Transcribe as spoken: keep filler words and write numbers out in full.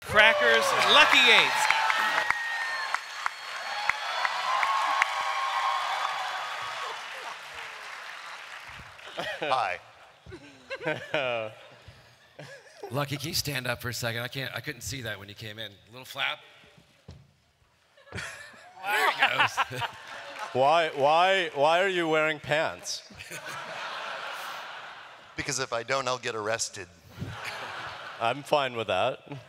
Crackers, Lucky Yates. Hi. Lucky, can you stand up for a second? I can't. I couldn't see that when you came in. A little flap. There he goes. Why? Why? Why are you wearing pants? Because if I don't, I'll get arrested. I'm fine with that.